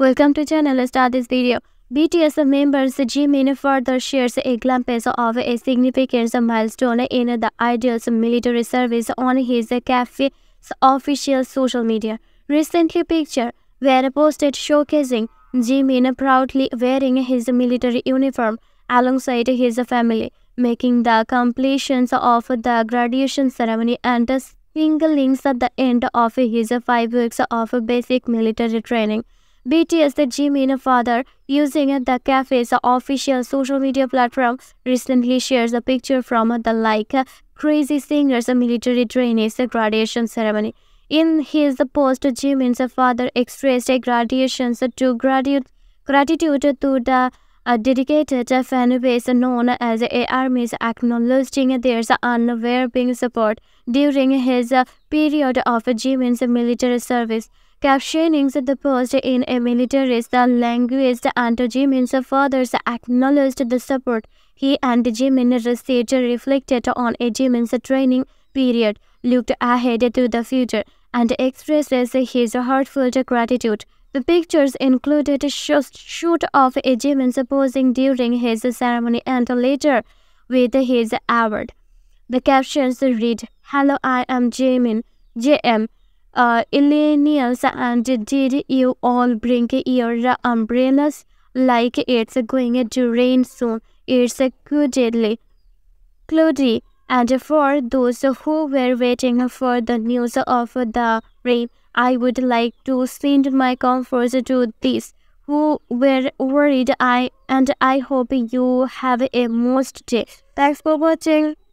Welcome to channel. Let's start this video. BTS members Jimin further shares a glimpse of a significant milestone in the idol's military service on his cafe's official social media. Recently, pictures were posted showcasing Jimin proudly wearing his military uniform alongside his family, making the completion of the graduation ceremony and signaling the end of his 5 weeks of basic military training. BTS Jimin father, using the cafe's official social media platform, recently shares a picture from the Crazy Singer's military trainees graduation ceremony. In his post, Jimin's father expressed gratitude to the dedicated fan base known as ARMY, acknowledging their unwavering support during his period of Jimin's military service. Captioning the post in a militarist language, and Jimin's father acknowledged the support he and Jimin received, reflected on Jimin's training period, looked ahead to the future, and expressed his heartfelt gratitude. The pictures included a shoot of Jimin posing during his ceremony and later with his award. The captions read, "Hello, I am Jimin, JM, Illenials, and did you all bring your umbrellas? Like it's going to rain soon. It's cloudy, and for those who were waiting for the news of the rain, I would like to send my comforts to these who were worried, and I hope you have a most day. Thanks for watching."